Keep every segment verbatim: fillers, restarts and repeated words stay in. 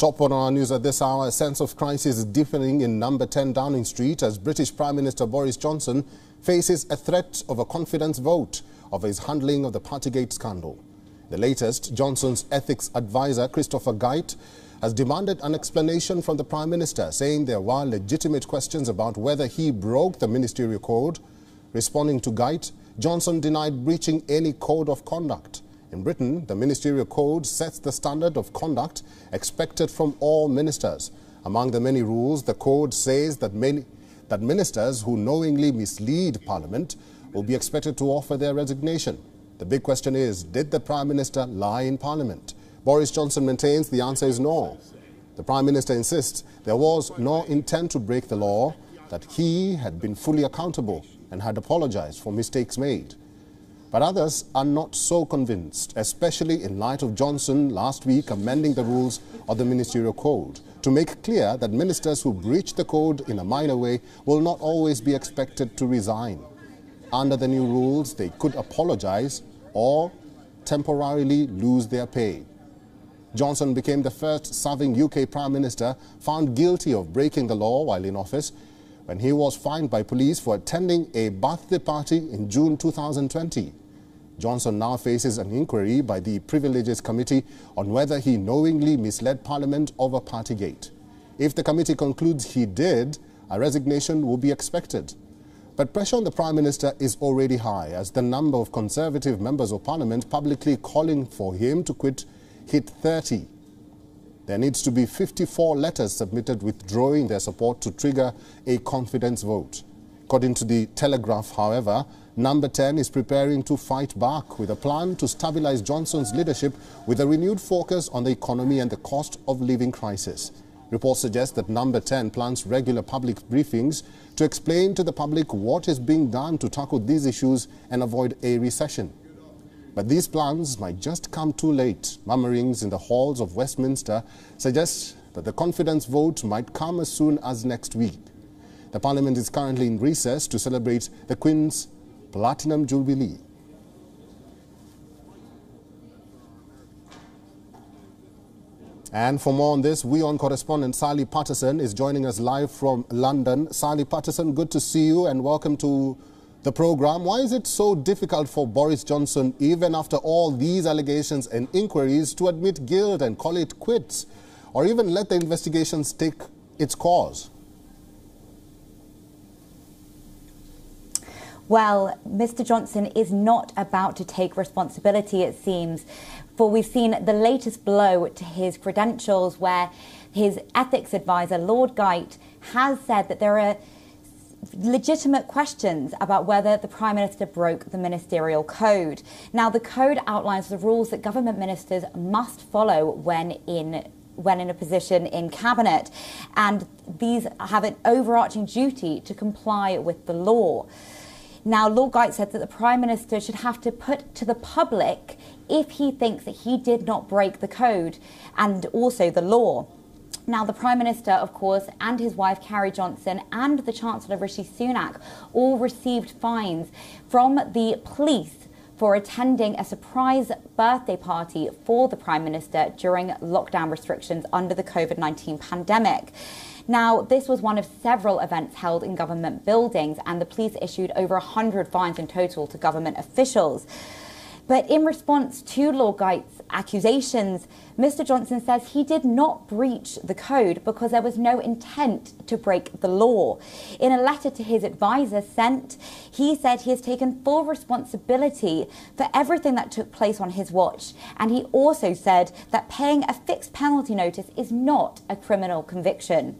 Top one on our news at this hour, a sense of crisis is deepening in number ten Downing Street as British Prime Minister Boris Johnson faces a threat of a confidence vote over his handling of the Partygate scandal. The latest, Johnson's ethics advisor Christopher Geidt has demanded an explanation from the Prime Minister, saying there were legitimate questions about whether he broke the ministerial code. Responding to Geidt, Johnson denied breaching any code of conduct. In Britain, the ministerial code sets the standard of conduct expected from all ministers. Among the many rules, the code says that, many, that ministers who knowingly mislead Parliament will be expected to offer their resignation. The big question is, did the Prime Minister lie in Parliament? Boris Johnson maintains the answer is no. The Prime Minister insists there was no intent to break the law, that he had been fully accountable and had apologised for mistakes made. But others are not so convinced, especially in light of Johnson last week amending the rules of the ministerial code to make clear that ministers who breach the code in a minor way will not always be expected to resign. Under the new rules, they could apologise or temporarily lose their pay. Johnson became the first serving U K Prime Minister found guilty of breaking the law while in office, when he was fined by police for attending a birthday party in June two thousand twenty. Johnson now faces an inquiry by the Privileges Committee on whether he knowingly misled Parliament over Partygate. If the committee concludes he did, a resignation will be expected. But pressure on the Prime Minister is already high, as the number of Conservative members of Parliament publicly calling for him to quit hit thirty. There needs to be fifty-four letters submitted withdrawing their support to trigger a confidence vote. According to the Telegraph, however, number ten is preparing to fight back with a plan to stabilise Johnson's leadership with a renewed focus on the economy and the cost of living crisis. Reports suggest that number ten plans regular public briefings to explain to the public what is being done to tackle these issues and avoid a recession. But these plans might just come too late. Murmurings in the halls of Westminster suggest that the confidence vote might come as soon as next week. The Parliament is currently in recess to celebrate the Queen's Platinum Jubilee. And for more on this, WION correspondent Sally Patterson is joining us live from London. Sally Patterson, good to see you and welcome to the programme. Why is it so difficult for Boris Johnson, even after all these allegations and inquiries, to admit guilt and call it quits, or even let the investigations take its course? Well, Mister Johnson is not about to take responsibility, it seems, for we've seen the latest blow to his credentials, where his ethics advisor, Lord Geidt, has said that there are legitimate questions about whether the Prime Minister broke the ministerial code. Now, the code outlines the rules that government ministers must follow when in when in a position in cabinet, and these have an overarching duty to comply with the law. Now, Lord Geidt said that the Prime Minister should have to put to the public if he thinks that he did not break the code and also the law. Now, the Prime Minister, of course, and his wife, Carrie Johnson, and the Chancellor, Rishi Sunak, all received fines from the police for attending a surprise birthday party for the Prime Minister during lockdown restrictions under the COVID nineteen pandemic. Now, this was one of several events held in government buildings, and the police issued over one hundred fines in total to government officials. But in response to Lord Geidt's accusations, Mister Johnson says he did not breach the code because there was no intent to break the law. In a letter to his advisor sent, he said he has taken full responsibility for everything that took place on his watch. And he also said that paying a fixed penalty notice is not a criminal conviction.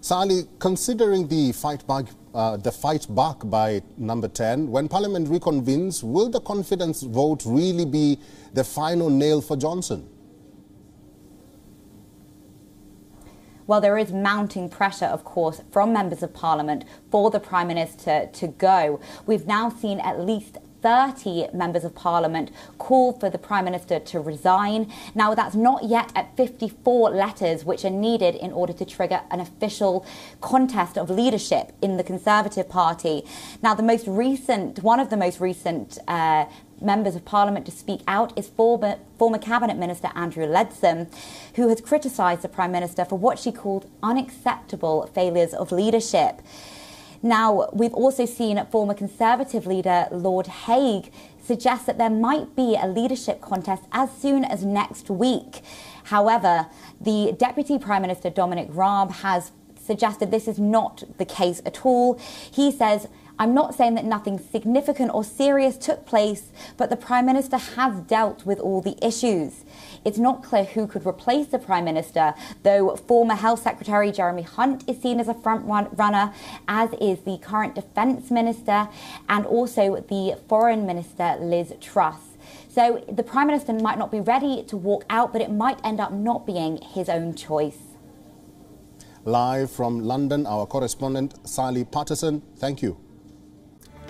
Sally, considering the fight back, uh, the fight back by number ten, when Parliament reconvenes, will the confidence vote really be the final nail for Johnson? Well, there is mounting pressure, of course, from members of Parliament for the Prime Minister to go. We've now seen at least thirty members of Parliament call for the Prime Minister to resign. Now, that's not yet at fifty-four letters which are needed in order to trigger an official contest of leadership in the Conservative Party. Now, the most recent, one of the most recent uh, members of Parliament to speak out is former, former Cabinet Minister Andrew Leadsom, who has criticised the Prime Minister for what she called unacceptable failures of leadership. Now, we've also seen former Conservative leader Lord Hague suggest that there might be a leadership contest as soon as next week. However, the Deputy Prime Minister Dominic Raab has suggested this is not the case at all. He says, "I'm not saying that nothing significant or serious took place, but the Prime Minister has dealt with all the issues." It's not clear who could replace the Prime Minister, though former Health Secretary Jeremy Hunt is seen as a front runner, as is the current Defence Minister and also the Foreign Minister Liz Truss. So the Prime Minister might not be ready to walk out, but it might end up not being his own choice. Live from London, our correspondent Sally Patterson, thank you.